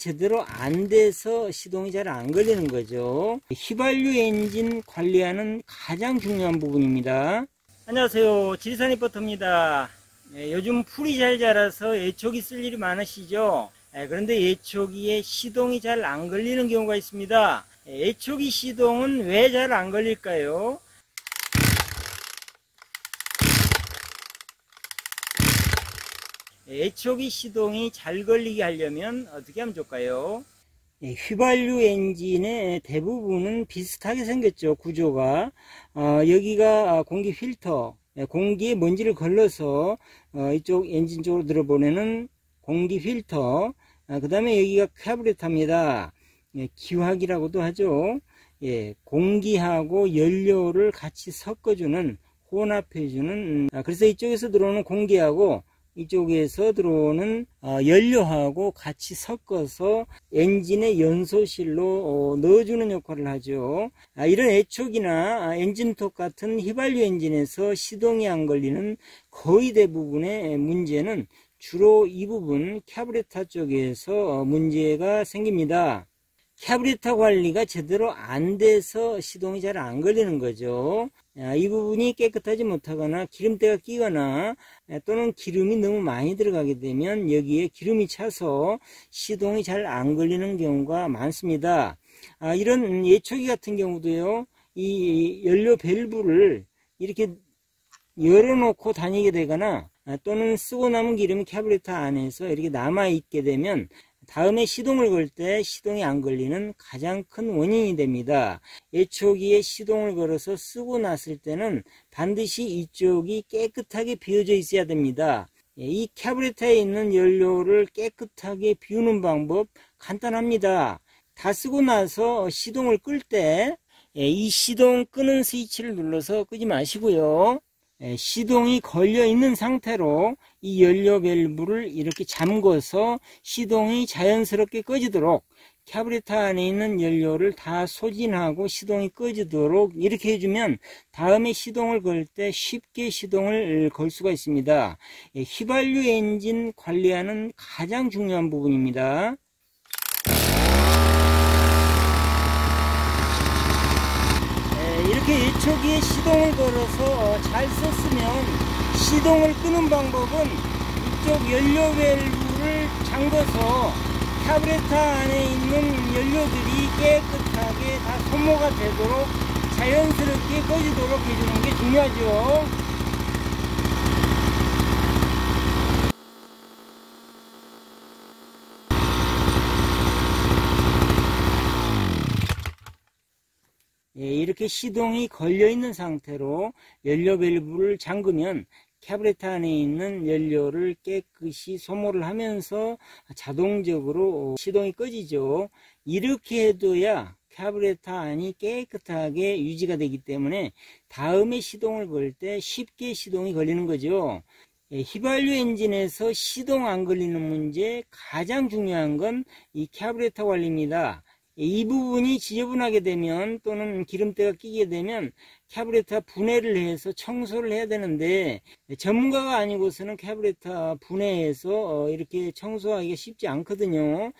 제대로 안 돼서 시동이 잘 안 걸리는 거죠. 휘발유 엔진 관리하는 가장 중요한 부분입니다. 안녕하세요, 지리산리포터입니다. 요즘 풀이 잘 자라서 예초기 쓸 일이 많으시죠? 그런데 예초기에 시동이 잘 안 걸리는 경우가 있습니다. 예초기 시동은 왜 잘 안 걸릴까요? 예초기 시동이 잘 걸리게 하려면 어떻게 하면 좋을까요? 휘발유 엔진의 대부분은 비슷하게 생겼죠, 구조가. 여기가 공기 필터, 공기에 먼지를 걸러서 이쪽 엔진 쪽으로 들어보내는 공기 필터, 그 다음에 여기가 캐브레타입니다. 기화기라고도 하죠. 공기하고 연료를 같이 섞어주는, 혼합해주는, 그래서 이쪽에서 들어오는 공기하고 이쪽에서 들어오는 연료하고 같이 섞어서 엔진의 연소실로 넣어주는 역할을 하죠. 이런 애초기나 엔진톱 같은 휘발유 엔진에서 시동이 안 걸리는 거의 대부분의 문제는 주로 이 부분 캐브레타 쪽에서 문제가 생깁니다. 캐브레터 관리가 제대로 안 돼서 시동이 잘 안 걸리는 거죠. 이 부분이 깨끗하지 못하거나 기름때가 끼거나 또는 기름이 너무 많이 들어가게 되면 여기에 기름이 차서 시동이 잘 안 걸리는 경우가 많습니다. 이런 예초기 같은 경우도요, 이 연료 밸브를 이렇게 열어놓고 다니게 되거나 또는 쓰고 남은 기름이 캐브레터 안에서 이렇게 남아있게 되면 다음에 시동을 걸 때 시동이 안 걸리는 가장 큰 원인이 됩니다. 예초기에 시동을 걸어서 쓰고 났을 때는 반드시 이쪽이 깨끗하게 비어져 있어야 됩니다. 이 캐브레터에 있는 연료를 깨끗하게 비우는 방법 간단합니다. 다 쓰고 나서 시동을 끌 때 이 시동 끄는 스위치를 눌러서 끄지 마시고요, 시동이 걸려 있는 상태로 이 연료 밸브를 이렇게 잠궈서 시동이 자연스럽게 꺼지도록, 캐브레터 안에 있는 연료를 다 소진하고 시동이 꺼지도록 이렇게 해주면 다음에 시동을 걸 때 쉽게 시동을 걸 수가 있습니다. 휘발유 엔진 관리하는 가장 중요한 부분입니다. 예초기에 시동을 걸어서 잘 썼으면 시동을 끄는 방법은 이쪽 연료 밸브를 잠궈서 캐브레터 안에 있는 연료들이 깨끗하게 다 소모가 되도록 자연스럽게 꺼지도록 해주는 게 중요하죠. 이렇게 시동이 걸려있는 상태로 연료 밸브를 잠그면 캐브레터 안에 있는 연료를 깨끗이 소모를 하면서 자동적으로 시동이 꺼지죠. 이렇게 해둬야 캐브레터 안이 깨끗하게 유지가 되기 때문에 다음에 시동을 걸 때 쉽게 시동이 걸리는 거죠. 휘발유 엔진에서 시동 안 걸리는 문제, 가장 중요한 건 이 캐브레터 관리입니다. 이 부분이 지저분하게 되면 또는 기름때가 끼게 되면 캐브레터 분해를 해서 청소를 해야 되는데, 전문가가 아니고서는 캐브레터 분해해서 이렇게 청소하기가 쉽지 않거든요.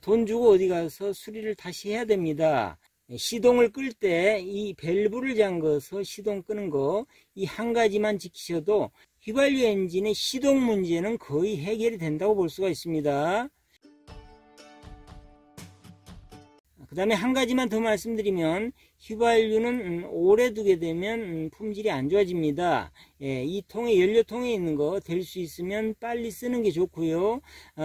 돈 주고 어디 가서 수리를 다시 해야 됩니다. 시동을 끌 때 이 밸브를 잠궈서 시동 끄는 거, 이 한 가지만 지키셔도 휘발유 엔진의 시동 문제는 거의 해결이 된다고 볼 수가 있습니다. 그 다음에 한 가지만 더 말씀드리면, 휘발유는 오래 두게 되면 품질이 안 좋아집니다. 이 통에, 연료통에 있는 거 될 수 있으면 빨리 쓰는 게 좋고요.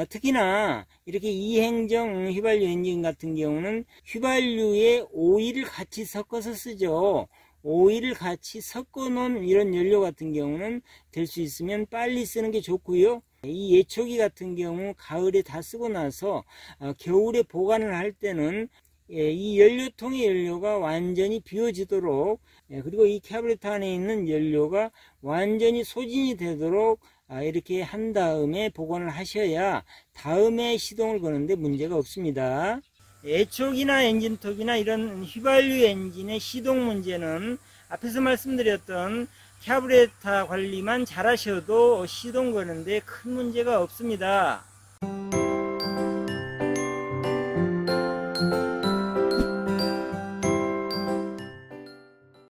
특히나 이렇게 이행정 휘발유 엔진 같은 경우는 휘발유에 오일을 같이 섞어서 쓰죠. 오일을 같이 섞어 놓은 이런 연료 같은 경우는 될 수 있으면 빨리 쓰는 게 좋고요. 이 예초기 같은 경우 가을에 다 쓰고 나서 겨울에 보관을 할 때는 이 연료통의 연료가 완전히 비워지도록, 그리고 이 캐브레터 안에 있는 연료가 완전히 소진이 되도록 이렇게 한 다음에 보관을 하셔야 다음에 시동을 거는데 문제가 없습니다. 예초기나 엔진톱이나 이런 휘발유 엔진의 시동 문제는 앞에서 말씀드렸던 캐브레터 관리만 잘하셔도 시동 거는데 큰 문제가 없습니다.